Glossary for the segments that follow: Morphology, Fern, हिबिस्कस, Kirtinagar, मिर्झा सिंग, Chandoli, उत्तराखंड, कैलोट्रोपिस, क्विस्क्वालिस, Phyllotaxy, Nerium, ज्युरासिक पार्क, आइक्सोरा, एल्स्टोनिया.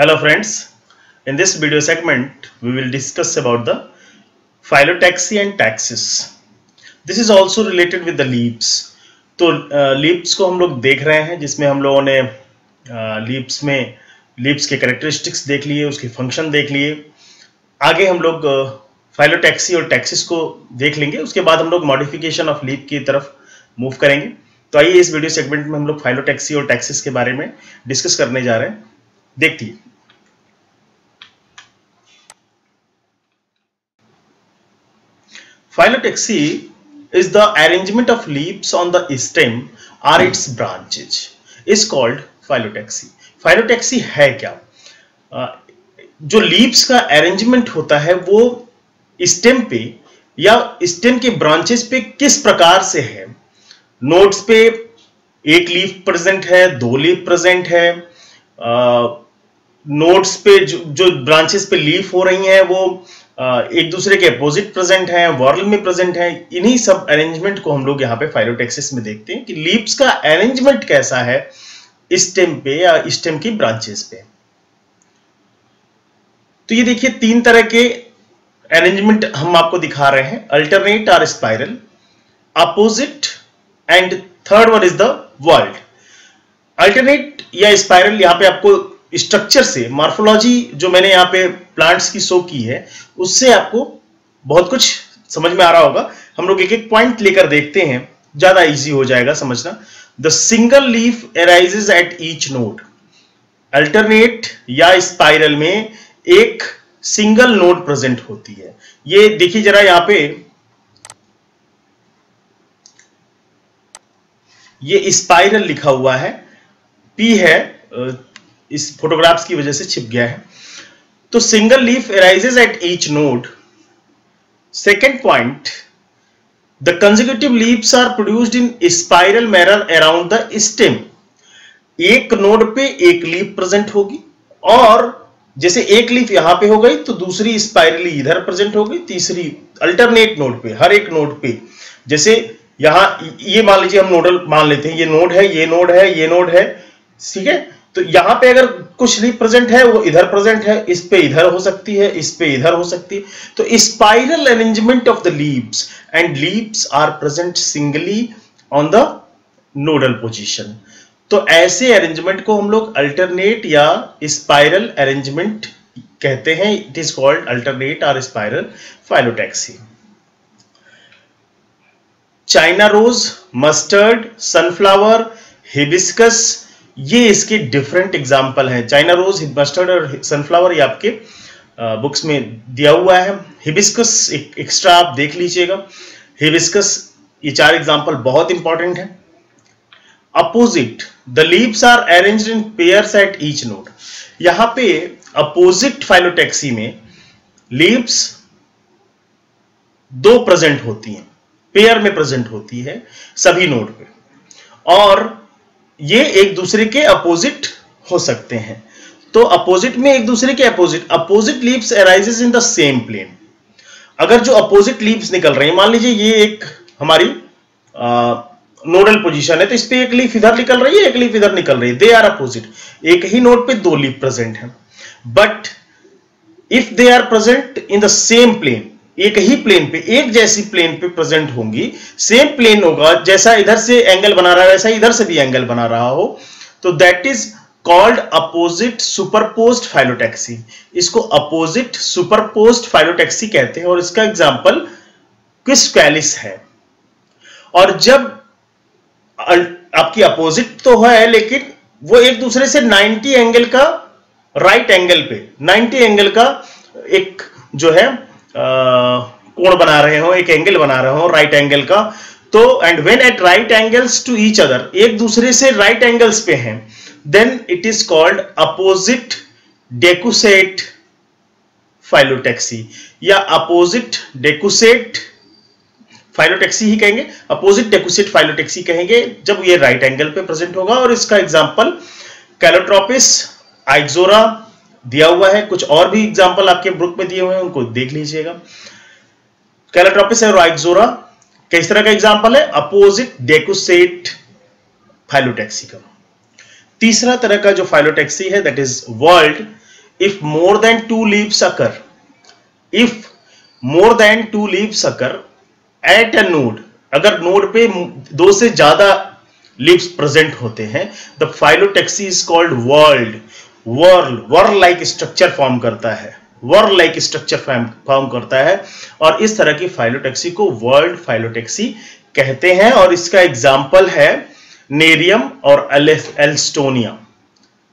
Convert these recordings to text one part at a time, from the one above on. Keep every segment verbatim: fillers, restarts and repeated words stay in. Hello friends, in this video segment we will discuss about the phyllotaxy and taxis. This is also related with the leaves. तो leaves को हम लोग देख रहे हैं जिसमें हम लोगों ने लीव्स में लीव्स के कैरेक्टरिस्टिक्स देख लिए, उसके फंक्शन देख लिए. आगे हम लोग फाइलोटैक्सी और टैक्सिस को देख लेंगे. उसके बाद हम लोग मॉडिफिकेशन ऑफ लीव की तरफ मूव करेंगे. तो आइए इस वीडियो सेगमेंट में हम लोग फाइलोटैक्सी और टैक्सिस के बारे में डिस्कस करने जा रहे हैं. देखती है phyllotaxy is the arrangement of leaves on the stem or its branches is called phyllotaxy. phyllotaxy है क्या? जो लीव्स का अरेंजमेंट होता है वो स्टेम पे या स्टेम के ब्रांचेस पे किस प्रकार से है. नोड्स पे एक लीफ प्रेजेंट है, दो लीफ प्रेजेंट है. नोड्स uh, पे जो, जो ब्रांचेस पे लीफ हो रही हैं वो uh, एक दूसरे के अपोजिट प्रेजेंट हैं, वॉर्ल में प्रेजेंट हैं. इन्हीं सब अरेंजमेंट को हम लोग यहाँ पे फाइलोटैक्सिस में देखते हैं कि लीव्स का अरेंजमेंट कैसा है स्टेम पे या स्टेम की ब्रांचेस पे. तो ये देखिए तीन तरह के अरेंजमेंट हम आपको दिखा रहे हैं, अल्टरनेट और spiral, opposite and third one is the whorl. Alternate या स्पाइरल यहाँ पे आपको स्ट्रक्चर से, मॉर्फोलॉजी जो मैंने यहाँ पे प्लांट्स की शो की है उससे आपको बहुत कुछ समझ में आ रहा होगा. हम लोग एक एक पॉइंट लेकर देखते हैं, ज्यादा इजी हो जाएगा समझना. The single leaf arises at each node. Alternate या स्पाइरल में एक सिंगल नोड प्रेजेंट होती है. ये देखिए जरा यहाँ पे, ये स्पाइरल लिखा हुआ है, पी है, इस फोटोग्राफ्स की वजह से छिप गया है. तो single leaf arises at each node. Second point, the consecutive leaves are produced in spiral manner around the stem. एक नोड पे एक लीफ प्रेजेंट होगी और जैसे एक लीफ यहां पे हो गई तो दूसरी स्पाइरली इधर प्रेजेंट हो गई, तीसरी अल्टरनेट नोड पे, हर एक नोड पे. जैसे यहां ये मान लीजिए, हम नोडल मान लेते हैं, ये नोड है, ये नोड है, ये नोड है, ठीक है. तो यहां पे अगर कुछ लीफ प्रेजेंट है वो इधर प्रेजेंट है, इस पे इधर हो सकती है, इस पे इधर हो सकती है. तो spiral arrangement of the leaves and leaves are present singly on the nodal position. तो ऐसे अरेंजमेंट को हम लोग अल्टरनेट या स्पाइरल अरेंजमेंट कहते हैं. इट इज कॉल्ड अल्टरनेट और spiral phyllotaxy. China rose, mustard, sunflower, हिबिस्कस, ये इसके डिफरेंट एग्जाम्पल हैं. चाइना रोज, मस्टर्ड और सनफ्लावर ये आपके बुक्स में दिया हुआ है. हिबिस्कस एक एक्स्ट्रा आप देख लीजिएगा. हिबिस्कस, ये चार एग्जाम्पल बहुत इंपॉर्टेंट है. Opposite, the leaves are arranged in pairs at each node. यहाँ पे अपोजिट फाइलोटैक्सी में लीव्स दो प्रेजेंट होती हैं, पेयर में प्रेजेंट होती है सभी नोड पे, और ये एक दूसरे के अपोजिट हो सकते हैं. तो अपोजिट में एक दूसरे के opposite, opposite leaves arises in the same plane. अगर जो अपोजिट लीव्स निकल रहे हैं, मान लीजिए ये एक हमारी आ, नोडल पोजीशन है, तो इस पे एक लीफ इधर निकल रही है, एक लीफ इधर निकल रही है, दे आर अपोजिट. एक ही नोड पे दो लीफ प्रेजेंट है, but if they are present in the same plane, एक ही प्लेन पे, एक जैसी प्लेन पे प्रेजेंट होंगी, सेम प्लेन होगा, जैसा इधर से एंगल बना रहा है वैसा इधर से भी एंगल बना रहा हो, तो that is called opposite superposed phyllotaxy. इसको अपोजिट सुपरपोज्ड फाइलोटैक्सी कहते हैं और इसका एग्जांपल क्विस्क्वालिस है. और जब आपकी अपोजिट तो है लेकिन वो एक दूसरे से नाइन्टी एंगल का, राइट एंगल पे नाइन्टी एंगल का एक जो है कोण बना रहे हो, एक एंगल बना रहे हो राइट एंगल का. तो and when at right angles to each other, एक दूसरे से राइट एंगल्स पे हैं, then it is called opposite decussate phyllotaxy या अपोजिट डेकुसेट फाइलोटैक्सी ही कहेंगे, अपोजिट डेकुसेट फाइलोटैक्सी कहेंगे जब ये राइट एंगल पे प्रेजेंट होगा. और इसका एग्जाम्पल कैलोट्रोपिस, आइक्सोरा दिया हुआ है. कुछ और भी एग्जाम्पल आपके बुक में दिए हुए हैं, उनको देख लीजिएगा. कैलोट्रोपिस और आइक्सोरा किस तरह का एग्जाम्पल है? अपोजिट डेकुसेट फाइलोटैक्सी का. तीसरा तरह का जो फाइलोटैक्सी है that is whorl. if more than two leaves occur, if more than two leaves occur at a node, अगर नोड पे दो से ज्यादा लीव्स प्रेजेंट होते हैं, the phyllotaxy is called whorl whorl whorl like structure form करता है, whorl like structure form करता है और इस तरह की फाइलोटैक्सी को वर्ल्ड फाइलोटैक्सी कहते हैं। और इसका एग्जाम्पल है नेरियम और एल्स्टोनिया।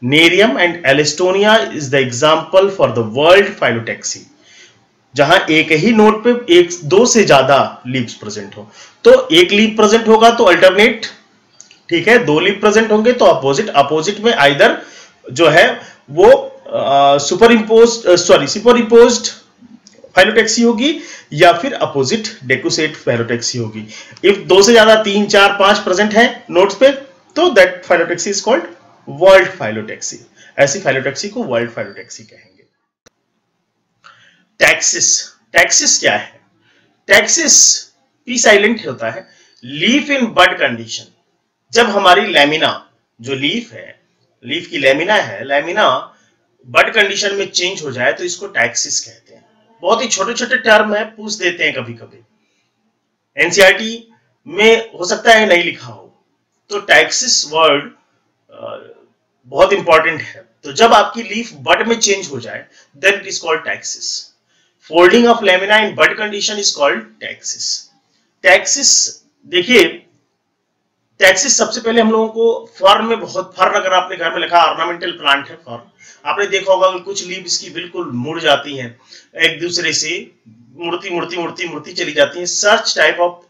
Nerium and एल्स्टोनिया is the example for the whorl phyllotaxy, जहां एक ही नोड पे एक दो से ज्यादा लीव्स प्रेजेंट हो। तो एक लीव प्रेजेंट होगा तो अल्टरनेट, ठीक है, दो लीव प्रेजेंट होंगे तो अपोजिट, अपोजिट में आइदर जो है वो super imposed sorry super imposed phyllotaxy होगी या फिर अपोजिट डेकुसेट फाइलोटैक्सी होगी। इफ दो से ज्यादा तीन चार पांच प्रेजेंट है नोड्स पे तो that phyllotaxy is called world phyllotaxy. ऐसी फाइलोटैक्सी को वर्ल्ड फाइलोटैक्सी कहेंगे। टैक्सिस, टैक्सिस क्या है? टैक्सिस पी साइलेंट होता है। लीफ इन बड कंडीशन, जब हमारी लैमिना जो लीफ है, लीफ की लैमिना है, लैमिना बड कंडीशन में चेंज हो जाए तो इसको टैक्सिस कहते हैं। बहुत ही छोटे छोटे टर्म है, पूछ देते हैं कभी कभी, एनसीईआरटी में हो सकता है नहीं लिखा हो। तो टैक्सिस वर्ड बहुत इंपॉर्टेंट है। तो जब आपकी लीफ बड में चेंज हो जाए then it is called taxis. Folding of lamina in bud condition is called taxis. Taxis देखिए, टैक्सिस सबसे पहले हम लोगों को फर्न में बहुत, फर्न अगर आपने घर में लिखा, ऑर्नामेंटल प्लांट है फर्न, आपने देखा होगा कि कुछ लीव इसकी बिल्कुल मुड़ जाती हैं एक दूसरे से, मुड़ती मुड़ती मुड़ती मुड़ती चली जाती हैं। सर्च type of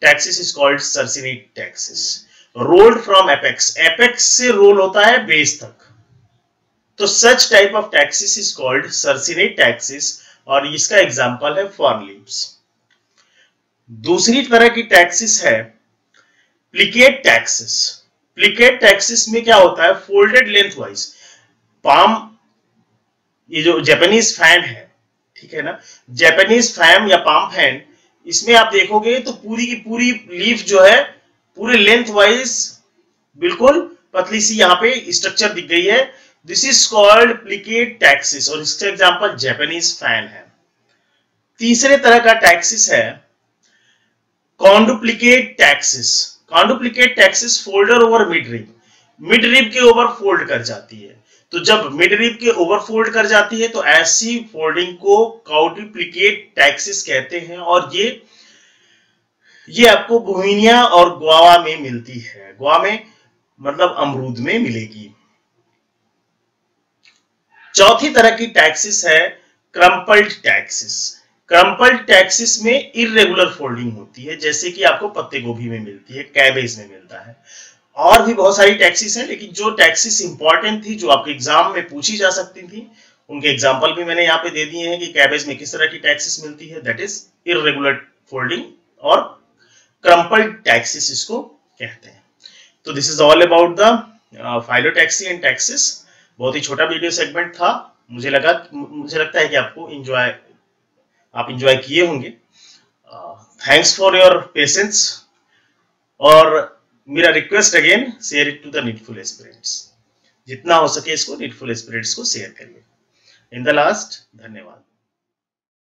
taxis is called circinate taxis. Rolled from apex, apex से रोल होता है बेस तक, तो such type of taxis is called circinate taxis और इसका एग्जाम्पल है फर्न लीव्स। दूसरी तरह की टैक्सिस है प्लिकेट टैक्सिस। प्लिकेट टैक्सिस में क्या होता है, फोल्डेड लेंथ वाइज, पाम, ये जो जापानीज फैन है, ठीक है ना, जापानीज फैन या पाम फैन, इसमें आप देखोगे तो पूरी की पूरी लीफ जो है पूरे लेंथ वाइज बिल्कुल पतली सी यहाँ पे स्ट्रक्चर दिख गई है। This is called plicate taxis और इसका एग्जाम्पल जापानीज फैन है। तीसरे तरह का टैक्सिस है conduplicate taxis. Conduplicate taxis folded over midrib, midrib के ओवर फोल्ड कर जाती है। तो जब मिडरिब के ओवर फोल्ड कर जाती है तो ऐसी फोल्डिंग को कॉन्डुप्लिकेट टैक्सिस कहते हैं और ये ये आपको बोहेमिया और गोवा में मिलती है। गोवा में मतलब अमरूद में मिलेगी। चौथी तरह की टैक्सिस है क्रम्पल्ड टैक्सिस। क्रम्पल्ड टैक्सिस में इरेगुलर फोल्डिंग होती है, जैसे कि आपको पत्ते गोभी में मिलती है, कैबेज में मिलता है। और भी बहुत सारी टैक्सिस हैं, लेकिन जो टैक्सिस इंपॉर्टेंट थी, जो आपके एग्जाम में पूछी जा सकती थी, उनके एग्जाम्पल भी मैंने यहाँ पे दे दिए हैं कि कैबेज में किस तरह की टैक्सिस मिलती है, दैट इज इरेगुलर फोल्डिंग और क्रम्पल्ड टैक्सिस इसको कहते हैं। तो this is all about the phyllotaxy and taxis. बहुत ही छोटा वीडियो सेगमेंट था, मुझे लगा, मुझे लगता है कि आपको इंजॉय आप इंजॉय किए होंगे। थैंक्स फॉर योर पेशेंस और मेरा request again, share it to the needful aspirants. जितना हो सके इसको नीडफुल एस्पिरेंट्स को शेयर करिए। इन द लास्ट, धन्यवाद।